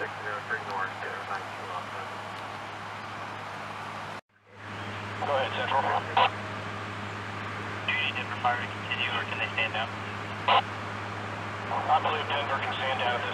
603 north, SR 19 off. Go ahead, Central. Do you need Denver Fire to continue, or can they stand down? I believe Denver can stand down.